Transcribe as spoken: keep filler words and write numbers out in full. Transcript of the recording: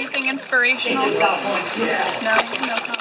anything inspirational? No, no.